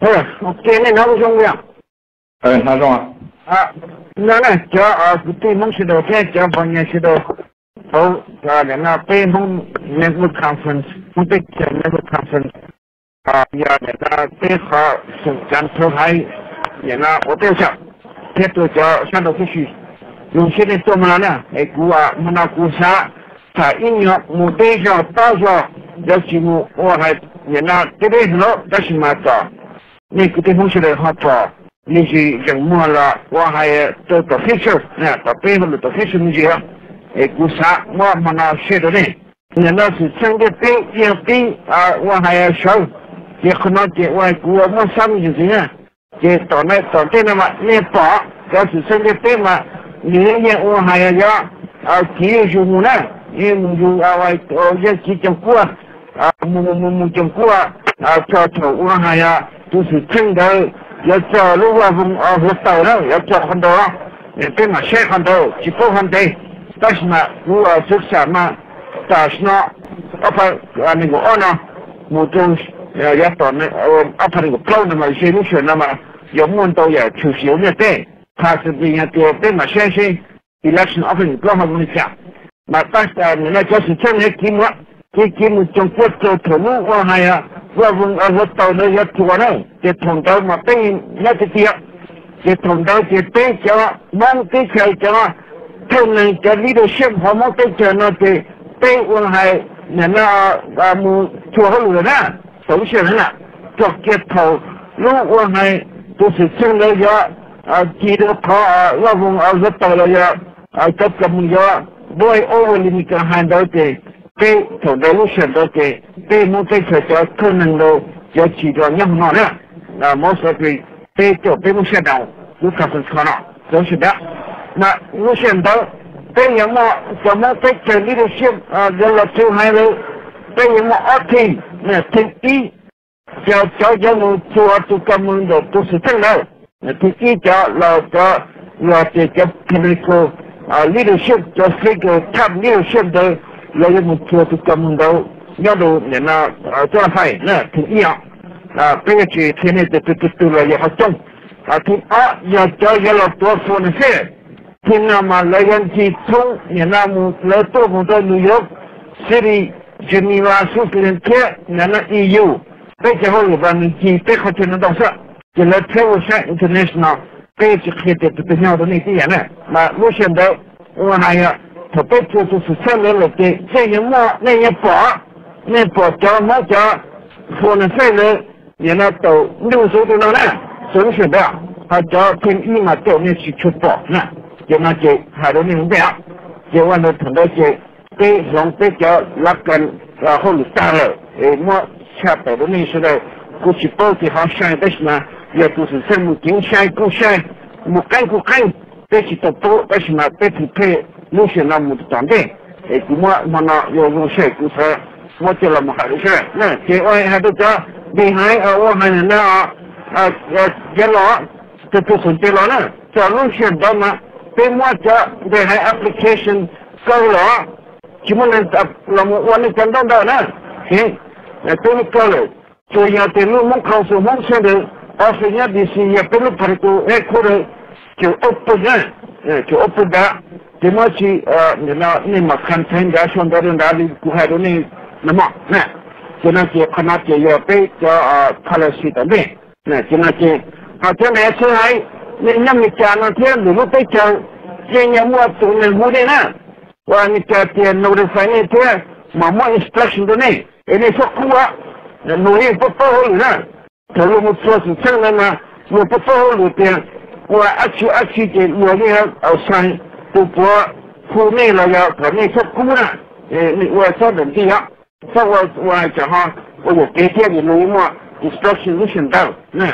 对恁老兄呀。哎，哪种啊？啊，那那叫啊，对门石头，再叫半年石头，哦，啊，那北门那个 conference， 湖北建那个 conference， 啊，呀，那北河是咱头海，那我都想，这都叫山头地区，有些人做不了呢，哎，古啊，木那古啥，他一年木对象大小，要是木我还那这边是老，但是嘛早。 你个地方是来好做，你是人么了？我还做做黑手，那做背后的做黑手你就，哎，古啥我们那学的呢？你那是生的病养病啊，我还要少，也可能给我古我上面就这样，给到那到这了嘛，你保要是生的病嘛，明年我还要啊，第二十五呢，也就啊我也去中国啊，我中国啊，做做我还要。 就是听到要做六万分二十到了，要做很多，也对嘛，写很多，几部分的。但是呢，我做什么？但是呢，阿爸啊那个二呢，我就要到那阿爸那个高的嘛，写入学那么有蛮多要求学的对，他是人家对对嘛，先生，伊拉是阿爸高还不能讲，嘛但是啊，那就是真的题目，这题目中国做题目我还要。 我问啊，我到那要做呢，这通道嘛，等于那个地，这通道这对叫忙对叫叫，他们叫你的生活忙对叫那对，对我还那啊么做好了呢，都是呢，做街头，如我还都是成了要啊，记得他啊，我问啊，我到了要啊，这个么要，我偶尔你个看到的。 对，走到路上都对，对某些车叫可能都要骑着两分钟了，那某些对对叫对某些道有可能车了，就是的。那路上道对人么怎么在这里的线啊，人了走还有对人么二天那天一叫叫人们做做干么的都是正路，那天一叫老叫老这叫可能说啊，你的线叫这个他没有线的。 要有做这个门道，要路人呐做菜那挺一样，啊，别个去天天都来也好种，啊，第二要教育了多说的些，听那么来人去从人那么来多工作旅游，这里就你话说别人听，人那也有，再之后一般你去最好就能到这，就来财务上 international， 别去看的这些都那些人了，那我现在我还要。 特别就是上来了的，这一幕那一把，那把叫么叫，可能上来也那到六十多了呢，总是的，他叫跟你嘛到那去吃饱呢，就那就还能明白，就完了谈到就对上对叫那个然后打了，哎么下到的那时候，过去包的好像的是嘛，也就是什么金山故乡，木干不干，这些都多，但是嘛，这匹配。 那些那么长辈，哎，我那有用些故事，我做了么好些，那这我还都讲，你还我还那也老，这都是对老了，这路线到嘛，对我这对还 application 高了，怎么能那么我能感动到呢？行，对你高了，就要对路门口是门前的，二十年的事业不能排除，哎，可能就不认，就不得。 怎么去你们看参加上到的哪里古海的那么那，就那些看那些要被叫看了谁的呗，那就那些啊，将来出来你家那天如果被叫，今年我总能活的呢，我你家的努力反应天，妈妈 instruction 的呢，人家说苦啊，努力不保护呢，投入我做事情了嘛，我不保护路边，我二七的努力要上。 不过，国内了要国内出工呢，我说的这样，说我讲哈，我有给店里弄一么，你说是你想到，那，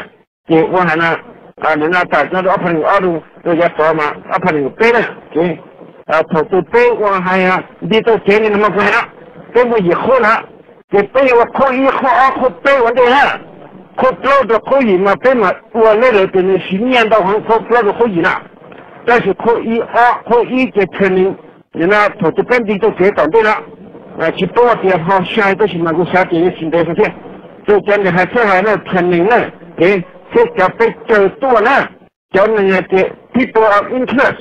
给我还呢，啊，你那打算的2022都要做嘛，2008呢，对，啊，投资对我还要，你都给你那么快了，对我以后呢，给对我可以和2对我这样，可老的可以嘛，对嘛，我那个跟你10年到很可老的可以了。 但是可以的肯定，你那投资本地都给搞对了，去多点好，下一个是那个啥点也挺多的，就讲的还这还那肯定呢， Saya capai tertua lah. Jangan ada people of interest.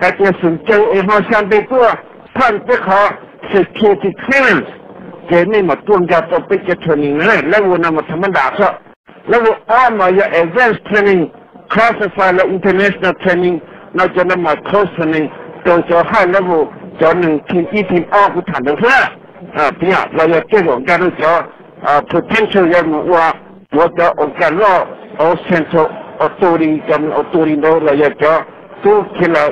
Katanya senjang ikhwan sampai tua. Sampai kau security clearance. Jadi matung jatuh pikir training ni. Lalu nama teman dasar. Lalu ama ya advanced training, classified international training. Naja nama close training. Dojo hai lalu jangan kini tim aku tandang lah. Biar lalu jauh jauh jauh potential yang wah wajah orang law or central. Authority dan authority no layak jauh tu kila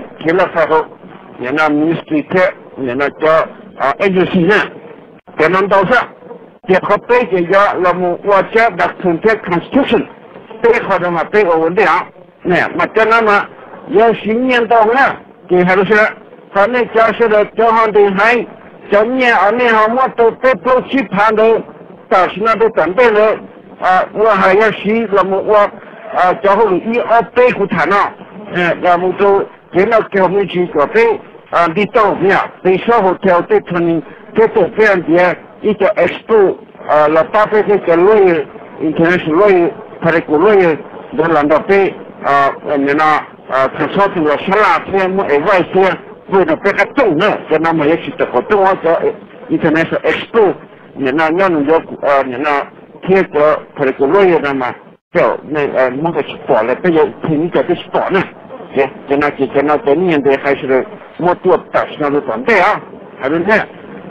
faham, yang na ministry ke, yang na jauh agensinya, jangan tahu sah. Dia kopi juga lamu wajah doktor ke constitution, periksa nama periksa dia, ni macam nama yang senian tahu lah, dia haruslah kerana jasa jauhan dihai, jamnya ane hamu tu terpusih pada tasnya tu tanpa le, wahaya si lamu wah. 交后一二百户谈了，那么就原来给我们去交费，你到没有？你稍后调对村民，再做这样的一个 expo， 那大概这个落叶，以前是落叶，它的古落叶，那难道被我们呢？至少这个十来天没外些，为了别个种呢，就那么也是这个种啊叫，以前是 expo， 你那要能要你那贴个它的古落叶的嘛。 叫那某个去打了，不要凭这个去打呢。这这年代还是没多大时间的准备啊，还是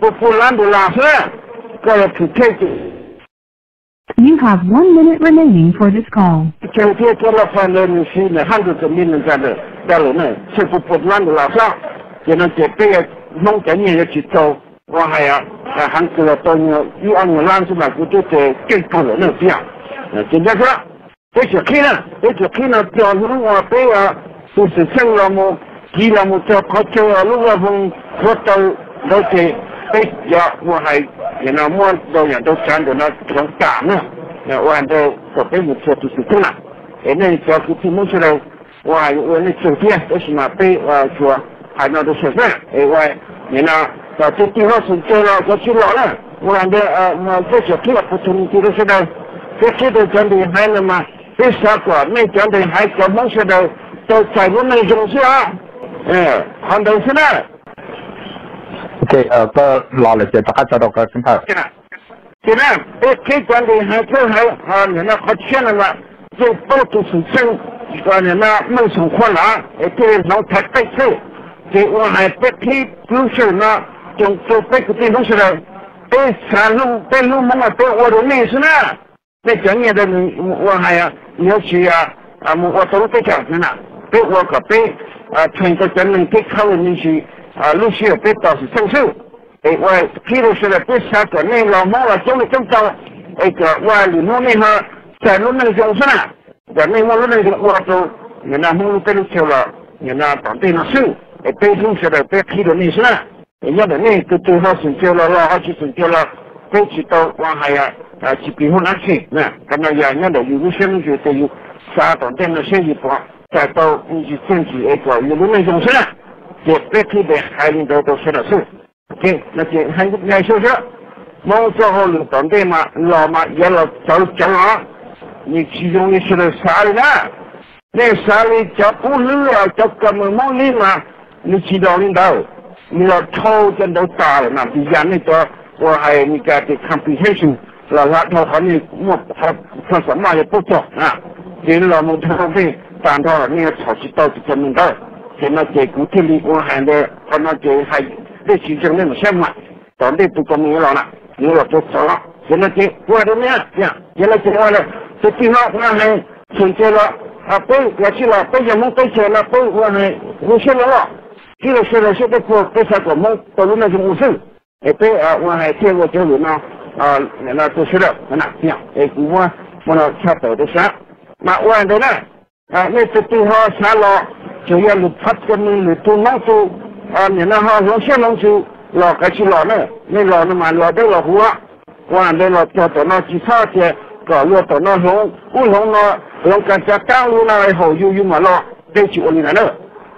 不懒不拉事，这要挺开心。You have 1 minute remaining for this call. 今天做了饭了，你是那汉族的民人家的，家人呢，吃不懒不拉事，也能这边也弄点也要去做。 我还要韩国的朋友，有俺们兰州那个都在更多人那边，今天说，这些客人，叫人我背啊，都是成了么？去了么？叫跑车啊，路啊风，我到那些背呀，我还人家么老人都站在那上干呢，我按照这边的车都是走了，那叫去听不出来，我还我那酒店都是那背啊说，还那都吃饭，我人家。 那这地方是做了，我去老了，我感觉我这些地方不同，比如说呢，这都讲的还那么，这啥个没讲的还讲某些的都在我们中间啊，很多事呢。对，到老了就大家找到个平台。对了，这讲的还都还你那好些了嘛，这到处是真，讲你那梦想困难，对老太太说，这我还不听，比如说呢。 从做别个地方出来，被山路、被路猛啊，被我的内是呢。那今年的我还要要去啊，我都在讲呢，被我可被全国人民被考虑去陆续被到处承受。我譬如说了，被山国内老猛啊，将来增到我里头那哈山路那种是呢，那我那个我都人家猛被去了，人家当地那受，被弄出来被批的那是呢。 要的呢，都最好成交了，然后去成交了，再去到往下呀，去比方那去，那看到呀，要的有个生意就得有三到点的生意方，再到你去争取一个有那种事了，也别去的还领导都说了事，对，那就还来说说，毛做好了当地嘛，老嘛也老早讲啊，你其中你说的啥呢？那啥呢？叫不累啊，叫根本没累嘛，你去到领导。 你要超真都大了，那比人那个我还你家的 comprehension， 那他和你我他什么也不做啊，给老母他会反到那个草去到处争论到，给那给古天里我还的和那给还那几种那种什么，到内部公民了呢，你要做走了，给那给我的面呀，给那给我了，这地方我还承接了啊，被我去了，被人们被接了，被我还我去了。 这个事呢，现在做这些我们都是那些无事，对啊，我还见过这里呢，那做事的，那这样，我那差不多的啥， makwan tu nak. Ni setihah salak, cuma lupa kami lupa mangsu. Ni nak langsung langsung lak kasih lak ni. Ni lak nama lak tu lak hua. Wan tu lak jatuh nak cipta je, kalau lak tu nak hong, hong nak hong kerja kau lu nak hong you malak, dia cium ni nak.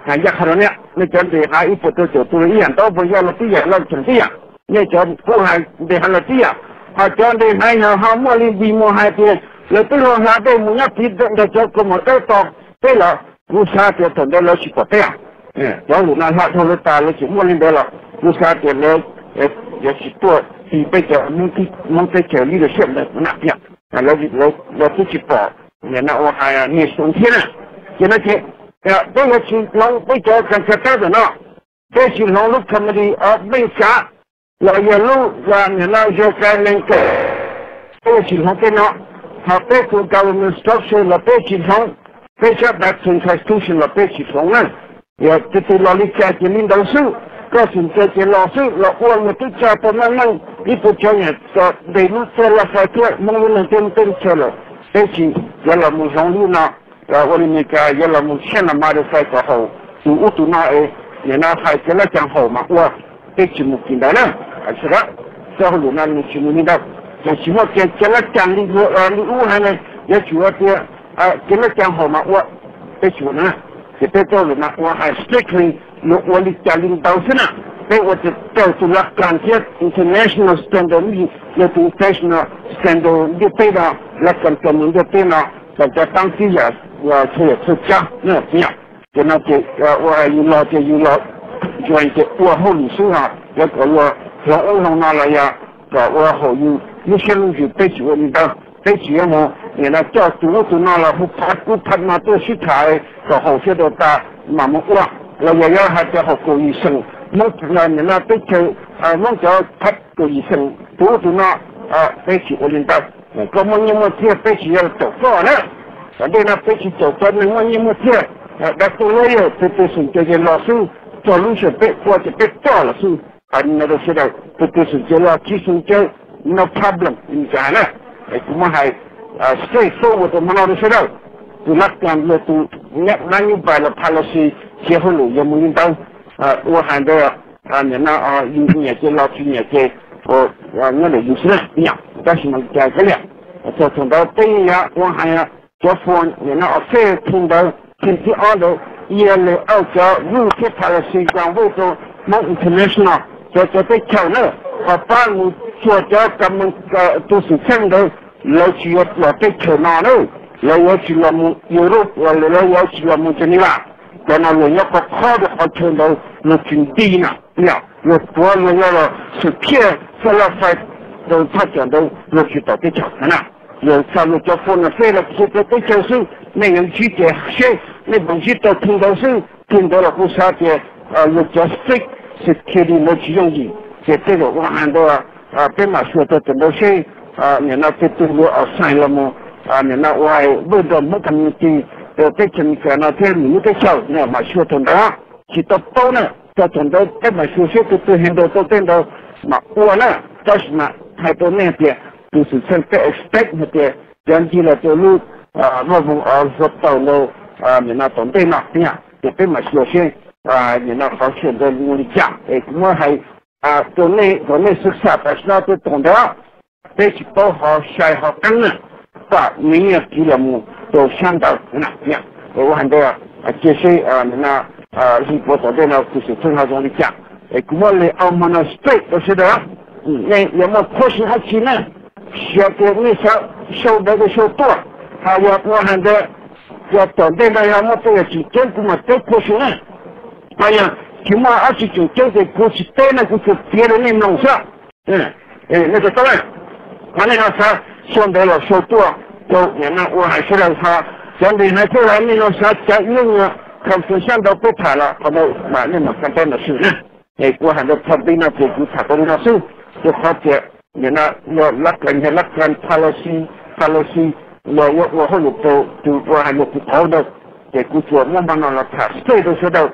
Hanya kerana ni, ni jadi hari itu tu jatuh ni yang tahu boleh lak dia lak jadi yang. Ni jadi bukan dia lak dia. Hajat dia hanya hamu lebih mahal dia. Lepas orang ada punya tidak ada cukup modal tak, bela usaha dia tidak lagi berpaya. Jangan nak hati kita lagi mungkin bela usaha dia lagi tua, tiba-tiba mungkin ceri lepas nak dia. Kalau tu cepat, ni nak orang ni suntian. Jadi dia lagi long belajar kerja tu nak, dia si long lupa mesti belajar. Lalu lupa ni nak jaga lingkar, dia si long tu nak. Hapeku government structure la pechitong, pecha back to institution la pechitong nan. Ya titi lolika jimin dosu, kasin titi losu, la uang meticha peman nan, ipu chanya, so they not sell la fatua, mungin tenten solo. Pechi, yala muzong luna, la olimika, yala muzena mare faita ho, tu utu na e, yana faita la jang ho, ma ua, pechi mukinda na, asra, sahulu nan mukimunida. Jadi macam celacan di luar ni, dia cuma dia celacan hormat awak, betul mana? Kita tahu nak awak strictly nak wali celacan tahu sana, bawa tahu tu lah kanjut international standard ni, itu international standard dia pernah lakukan zaman dia pernah kerja tangsias, wah kerja ni ni, kenapa wah you lot, join ke wah holy surah, ya kalau orang mana ya, wah holy 你先弄去背起我，你当背起我么？你那叫读那了，不怕嘛多去台，搞好些都打麻木了。那我要还叫好个医生，弄出来你那背起啊，弄叫他个医生读那啊背起我，你当我根本你没听背起要走错呢。反正那背起走错，你我你没听，那都没有，这是这些老师走路是被或者被抓了是，啊你那都知道，这是叫了寄生症。 No problem in China. Cuma hai straight forward menurut saya, tu nak yang itu nak nanyu bala policy sehulu yang mungkin tahu orang dia ni nak inginnya je lakinya je, ni ada usaha dia, tapi macam jaga dia. Atau contoh dia orang yang telefon ni nak affair contoh contoh ada ia le ada UK policy yang betul non international, jadi China apa mu 做着咱们都是听到，老是要做这个呢，我只要做这个呢，我只要么有肉，我只要么这里吧，咱们要不靠的好听到，那真低呢，呀，我做么要了是骗，是了，反正他讲的，我只到这讲，那要咱们做湖南省了，是做这就是那样具体些，是那你们具体听到是听到了湖南的啊，别嘛说到这东西。 啊，你那最多的， 啊，国内ศึกษาประชาชนตรงเดียวได้去保护小孩跟呢，把农业技术么都想到那边。我很多啊，这些啊那日本这边呢，就是生活中的讲，国内澳门的水都是的，那要么可惜还去呢，小的那小那个小多，还有我很多要当地的要么都要去中国嘛，都可惜呢，哎呀。 Cuma asyik jadi kursi tenar kursi tiada ni melangsah. Nanti tuan, mana rasa sondel sotua tu yang nak wahai serasa jadi nanti orang ni rasa cakingnya konfusian dah pecah lah. Kalau mana macam tenar sini, gua hendak terbina buku takkan rasa tu kerja yang nak lakukan polisi wahai tu wahai buku tahu dah. Gua cuma memang nak pasti tu sudah.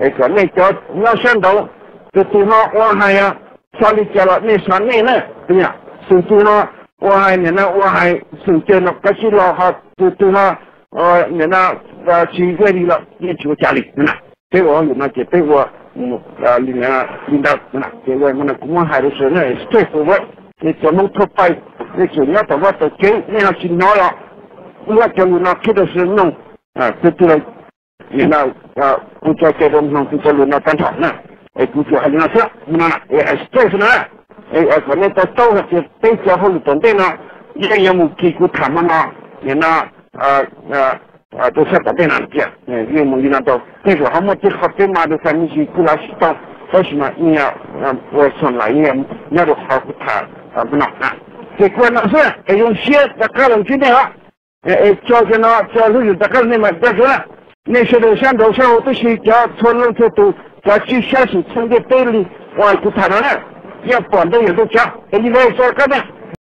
哎，个那叫要想到，就对他我还呀，说你叫了你说你呢，对呀，甚至呢，我还呢，我还甚至呢，可是了哈，就对他人呢，去外地了，也去我家里，人呢，对我有那些对我，里面领导，人呢，对我们的公安还都是那最服务，你专门托派，你就要到我到街，你要去哪了，我叫你那去的是弄，这就来，你那不叫这种弄，不叫弄那干啥呢？不叫还那啥，那就是那，反正到到那些被交后的团队呢，也有给过他们呢，人呢。 都是在那边，因为那都，你说他们这好对嘛？都是你去过来去当，为什么你要我上来？你要都好不谈，不难啊。这关键是，用些在干了几年了，交给那交出去在干那么点事了。那些都像都像我这些叫村里头都叫去下水村的队里，我去谈了，要帮的也都讲，你来说干的。